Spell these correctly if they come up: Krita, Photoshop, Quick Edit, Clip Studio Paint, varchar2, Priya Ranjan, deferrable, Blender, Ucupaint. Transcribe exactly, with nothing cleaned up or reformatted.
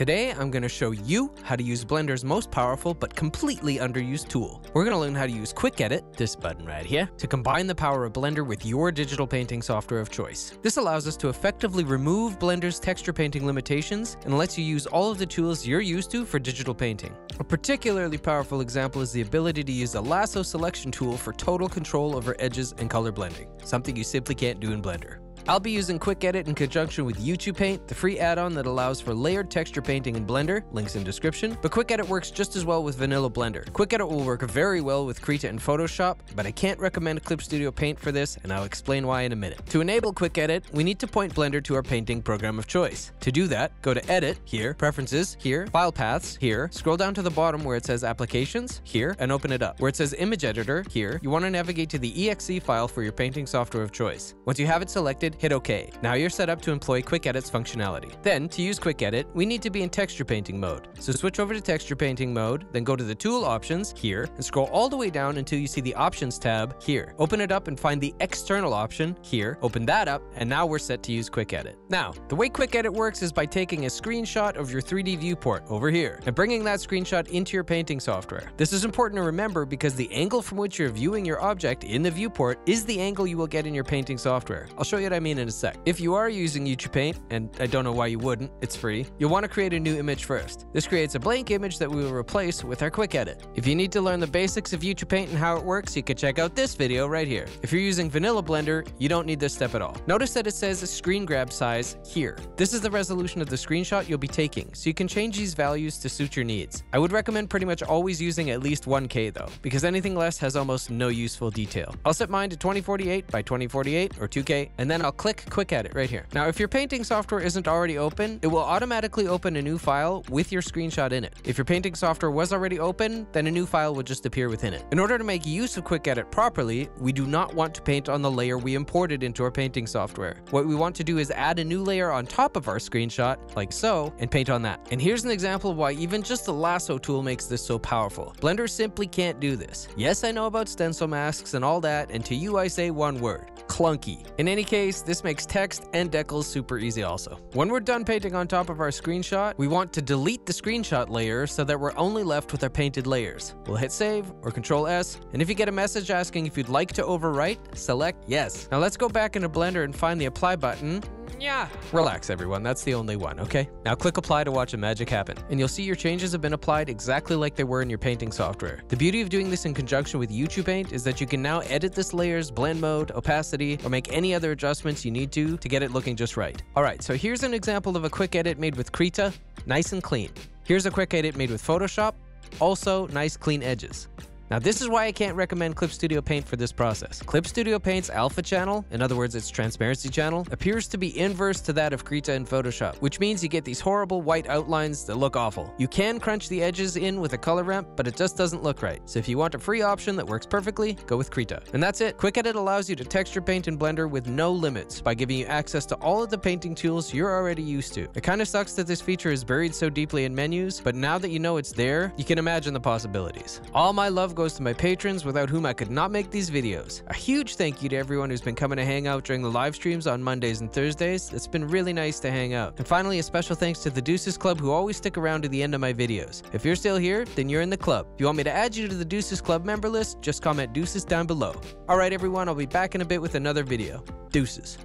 Today, I'm going to show you how to use Blender's most powerful but completely underused tool. We're going to learn how to use Quick Edit, this button right here, to combine the power of Blender with your digital painting software of choice. This allows us to effectively remove Blender's texture painting limitations and lets you use all of the tools you're used to for digital painting. A particularly powerful example is the ability to use the lasso selection tool for total control over edges and color blending, something you simply can't do in Blender. I'll be using Quick Edit in conjunction with Ucupaint, the free add-on that allows for layered texture painting in Blender, links in description, but Quick Edit works just as well with vanilla Blender. Quick Edit will work very well with Krita and Photoshop, but I can't recommend Clip Studio Paint for this, and I'll explain why in a minute. To enable Quick Edit, we need to point Blender to our painting program of choice. To do that, go to Edit, here, Preferences, here, File Paths, here, scroll down to the bottom where it says Applications, here, and open it up. Where it says Image Editor, here, you want to navigate to the E X E file for your painting software of choice. Once you have it selected, hit OK. Now you're set up to employ Quick Edit's functionality. Then, to use Quick Edit, we need to be in texture painting mode. So switch over to texture painting mode, then go to the tool options here, and scroll all the way down until you see the options tab here. Open it up and find the external option here. Open that up, and now we're set to use Quick Edit. Now, the way Quick Edit works is by taking a screenshot of your three D viewport over here, and bringing that screenshot into your painting software. This is important to remember because the angle from which you're viewing your object in the viewport is the angle you will get in your painting software. I'll show you what I mean in a sec. If you are using Ucupaint, and I don't know why you wouldn't, it's free, you'll want to create a new image first. This creates a blank image that we will replace with our Quick Edit. If you need to learn the basics of Ucupaint and how it works, you can check out this video right here. If you're using vanilla Blender, you don't need this step at all. Notice that it says a screen grab size here. This is the resolution of the screenshot you'll be taking, so you can change these values to suit your needs. I would recommend pretty much always using at least one K though, because anything less has almost no useful detail. I'll set mine to twenty forty-eight by twenty forty-eight or two K, and then I'll click Quick Edit right here. Now, if your painting software isn't already open, it will automatically open a new file with your screenshot in it. If your painting software was already open, then a new file will just appear within it. In order to make use of Quick Edit properly, we do not want to paint on the layer we imported into our painting software. What we want to do is add a new layer on top of our screenshot, like so, and paint on that. And here's an example of why even just the lasso tool makes this so powerful. Blender simply can't do this. Yes, I know about stencil masks and all that, and to you I say one word: clunky. In any case, this makes text and decals super easy also. When we're done painting on top of our screenshot, we want to delete the screenshot layer so that we're only left with our painted layers. We'll hit save or control S, and if you get a message asking if you'd like to overwrite, select yes. Now let's go back into Blender and find the apply button. Yeah. Relax, everyone. That's the only one, okay? Now click apply to watch a magic happen, and you'll see your changes have been applied exactly like they were in your painting software. The beauty of doing this in conjunction with Ucupaint is that you can now edit this layer's blend mode, opacity, or make any other adjustments you need to to get it looking just right. All right, so here's an example of a Quick Edit made with Krita, nice and clean. Here's a Quick Edit made with Photoshop, also nice clean edges. Now this is why I can't recommend Clip Studio Paint for this process. Clip Studio Paint's alpha channel, in other words its transparency channel, appears to be inverse to that of Krita and Photoshop, which means you get these horrible white outlines that look awful. You can crunch the edges in with a color ramp, but it just doesn't look right. So if you want a free option that works perfectly, go with Krita. And that's it. Quick Edit allows you to texture paint in Blender with no limits by giving you access to all of the painting tools you're already used to. It kind of sucks that this feature is buried so deeply in menus, but now that you know it's there, you can imagine the possibilities. All my love goes goes to my patrons, without whom I could not make these videos. A huge thank you to everyone who's been coming to hang out during the live streams on Mondays and Thursdays. It's been really nice to hang out. And finally, a special thanks to the Deuces Club, who always stick around to the end of my videos. If you're still here, then you're in the club. If you want me to add you to the Deuces Club member list, just comment Deuces down below. All right, everyone, I'll be back in a bit with another video. Deuces.